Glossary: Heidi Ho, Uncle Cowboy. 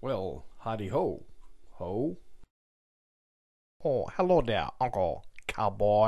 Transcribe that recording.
Well, Heidi Ho. Ho? Oh, hello there, Uncle Cowboy.